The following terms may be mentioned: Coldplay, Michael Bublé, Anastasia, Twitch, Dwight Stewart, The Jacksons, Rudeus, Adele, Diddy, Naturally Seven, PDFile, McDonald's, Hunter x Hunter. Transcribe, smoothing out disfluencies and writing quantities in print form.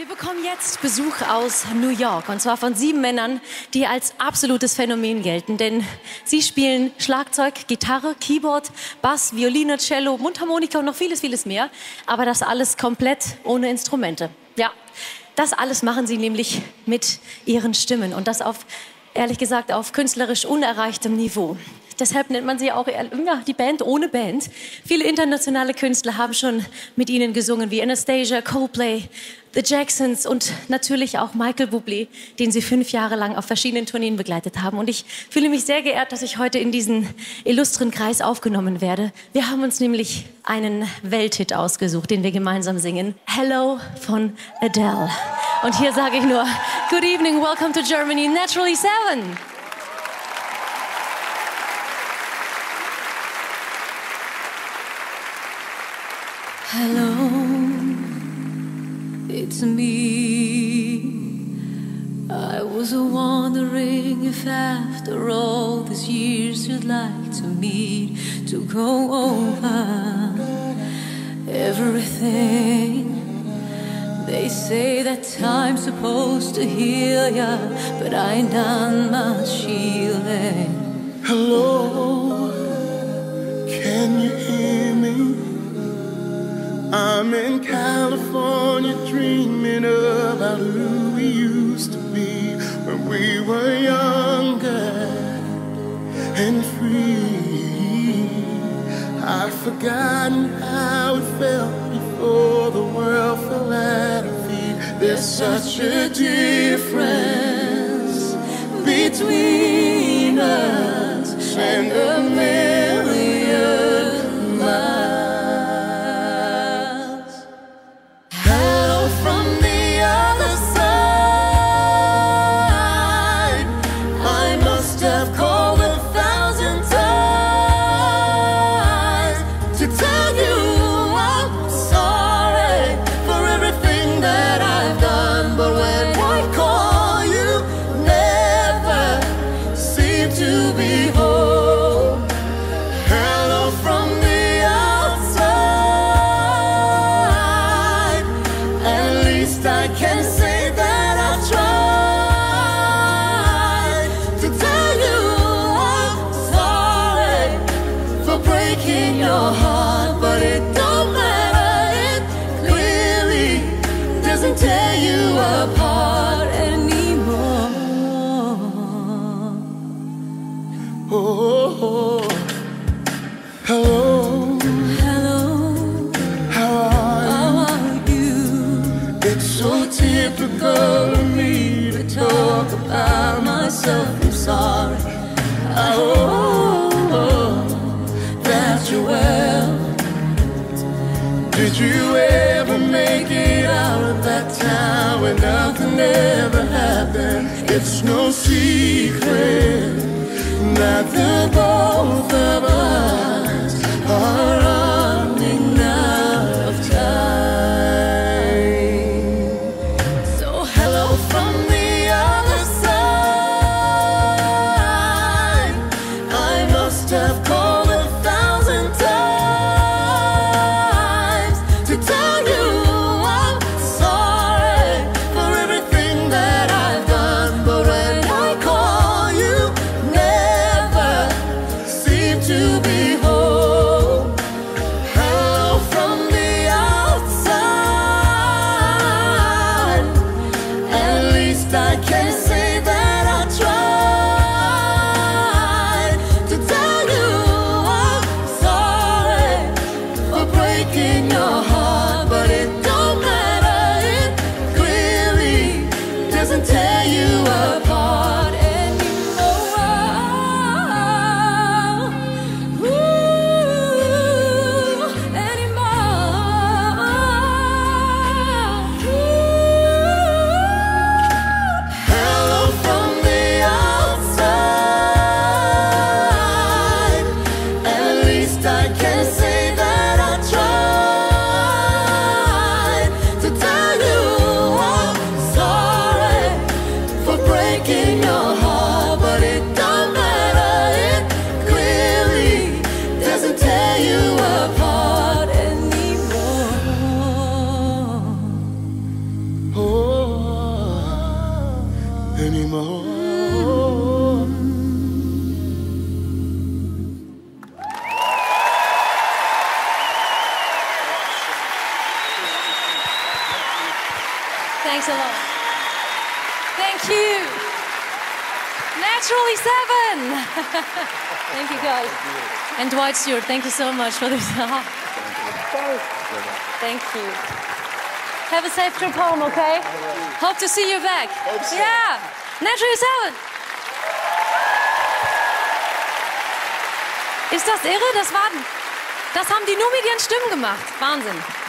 Wir bekommen jetzt Besuch aus New York, und zwar von 7 Männern, die als absolutes Phänomen gelten. Denn sie spielen Schlagzeug, Gitarre, Keyboard, Bass, Violine, Cello, Mundharmonika und noch vieles, vieles mehr. Aber das alles komplett ohne Instrumente. Ja, das alles machen sie nämlich mit ihren Stimmen. Und das auf, ehrlich gesagt, auf künstlerisch unerreichtem Niveau. Deshalb nennt man sie auch die Band ohne Band. Viele internationale Künstler haben schon mit ihnen gesungen, wie Anastasia, Coldplay, The Jacksons und natürlich auch Michael Bublé, den sie 5 Jahre lang auf verschiedenen Tourneen begleitet haben. Und ich fühle mich sehr geehrt, dass ich heute in diesen illustren Kreis aufgenommen werde. Wir haben uns nämlich einen Welthit ausgesucht, den wir gemeinsam singen. Hello von Adele. Und hier sage ich nur, good evening, welcome to Germany, Naturally Seven. Hello, it's me. I was wondering if after all these years you'd like to meet, to go over everything. They say that time's supposed to heal ya, but I ain't done much healing. Hello, can you hear me? I'm in California dreaming about who we used to be when we were younger and free. I've forgotten how it felt before the world fell at our feet. There's such a difference between us and a million miles. I'm sorry. Oh, that you well. Did you ever make it out of that time when nothing ever happened? It's no secret that the both of us are running out of time. So hello from me. To anymore. Thanks a lot. Thank you. Naturally Seven. Thank you guys. And Dwight Stewart, thank you so much for this. Thank you. Have a safe trip home, okay? Hope to see you back. So. Yeah. Naturally Seven. Ist das irre? Das haben die nur mit ihren Stimmen gemacht. Wahnsinn.